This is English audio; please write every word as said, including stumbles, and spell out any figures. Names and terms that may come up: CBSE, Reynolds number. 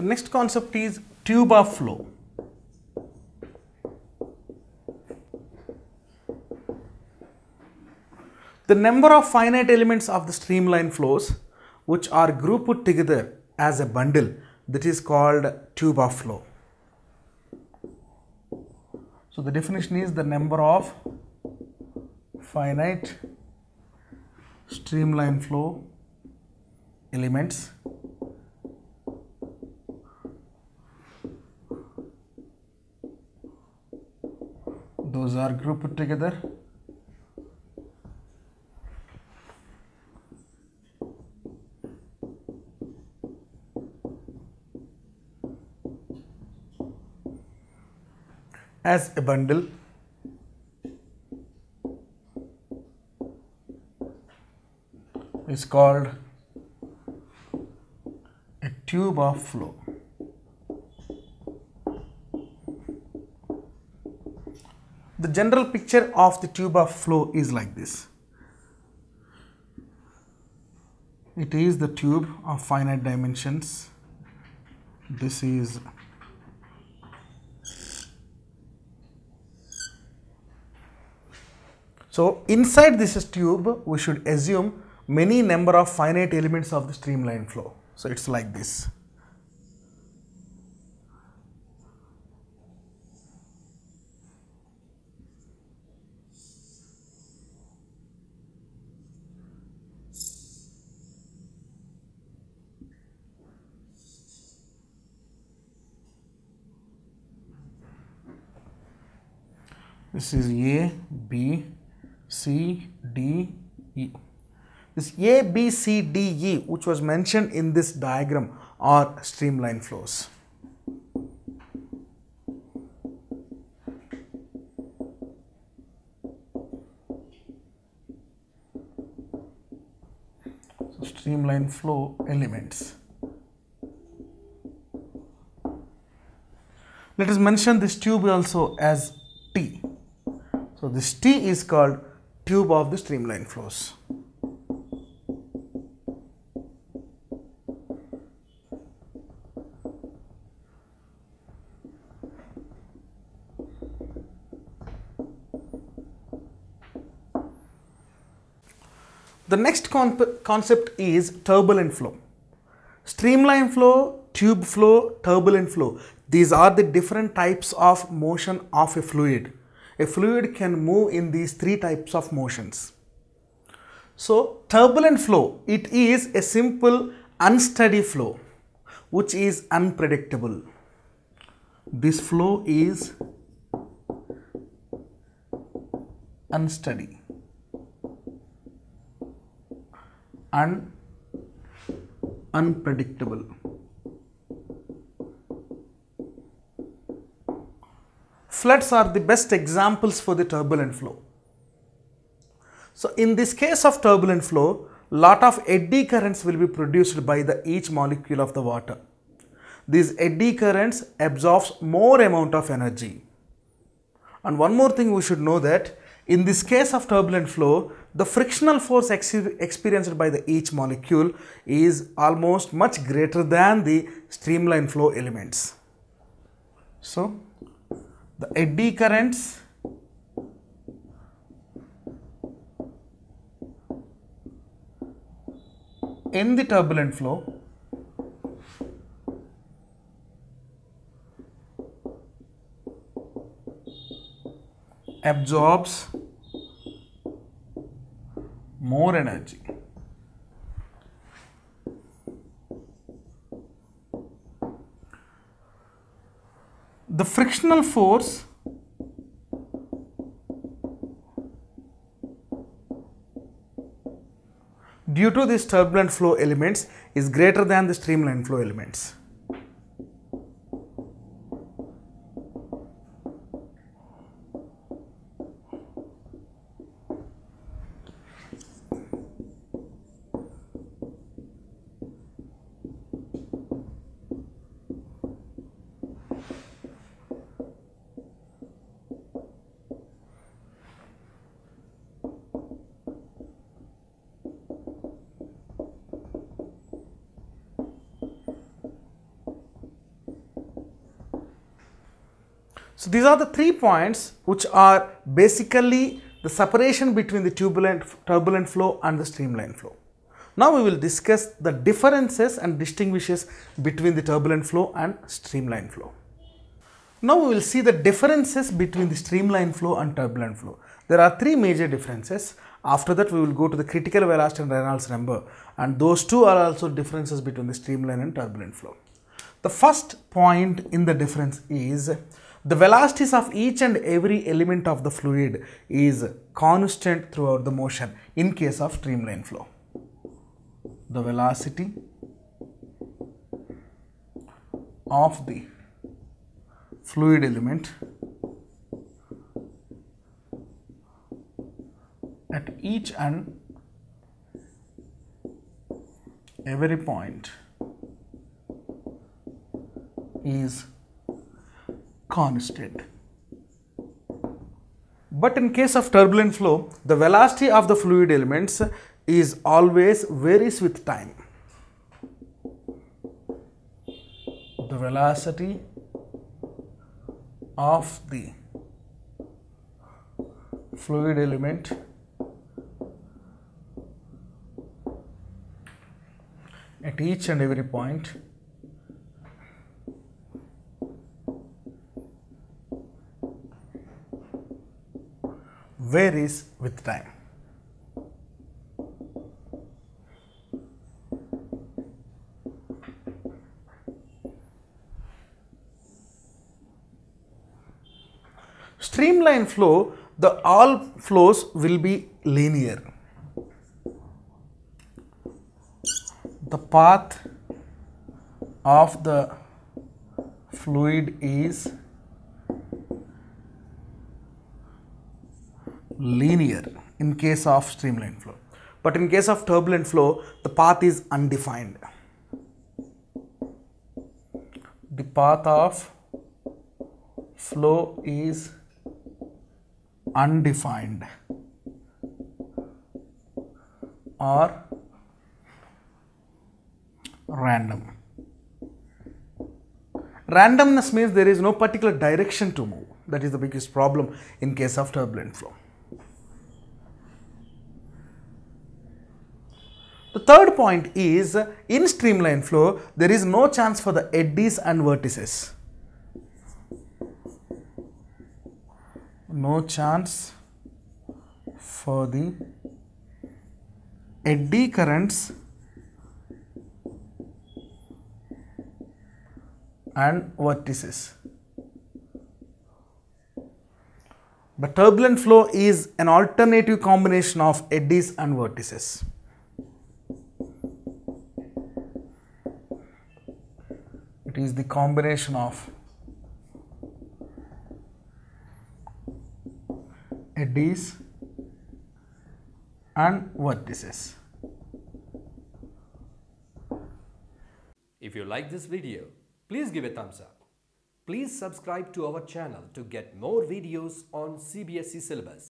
The next concept is tube of flow. The number of finite elements of the streamline flows which are grouped together as a bundle, that is called tube of flow. So the definition is the number of finite streamline flow elements those are grouped together as a bundle is called a tube of flow. The general picture of the tube of flow is like this. It is the tube of finite dimensions. This is so inside this tube we should assume many number of finite elements of the streamline flow. So it's like this. This is A, B, C, D, E. This A, B, C, D, E, which was mentioned in this diagram, are streamline flows. So streamline flow elements. Let us mention this tube also as T. So this T is called tube of the streamline flows. The next concept is turbulent flow. Streamline flow, tube flow, turbulent flow. These are the different types of motion of a fluid. A fluid can move in these three types of motions. So turbulent flow, it is a simple unsteady flow which is unpredictable. This flow is unsteady. Un unpredictable. Floods are the best examples for the turbulent flow. So in this case of turbulent flow, lot of eddy currents will be produced by the each molecule of the water. These eddy currents absorbs more amount of energy. And one more thing we should know that in this case of turbulent flow, the frictional force ex experienced by the each molecule is almost much greater than the streamline flow elements. So the eddy currents in the turbulent flow absorbs more energy. The frictional force due to these turbulent flow elements is greater than the streamline flow elements. So these are the three points which are basically the separation between the turbulent, turbulent flow and the streamline flow. Now we will discuss the differences and distinguishes between the turbulent flow and streamline flow. Now we will see the differences between the streamline flow and turbulent flow. There are three major differences. After that, we will go to the critical velocity and Reynolds number, and those two are also differences between the streamline and turbulent flow. The first point in the difference is the velocities of each and every element of the fluid is constant throughout the motion in case of streamline flow. The velocity of the fluid element at each and every point is constant. But in case of turbulent flow, the velocity of the fluid elements is always varies with time. The velocity of the fluid element at each and every point varies with time. Streamline flow, the all flows will be linear. The path of the fluid is linear in case of streamline flow, but in case of turbulent flow, the path is undefined. The path of flow is undefined or random. Randomness means there is no particular direction to move. That is the biggest problem in case of turbulent flow. The third point is, in streamline flow, there is no chance for the eddies and vertices. No chance for the eddy currents and vertices. The turbulent flow is an alternative combination of eddies and vertices. It is the combination of eddies and vertices. If you like this video, please give a thumbs up. Please subscribe to our channel to get more videos on C B S E syllabus.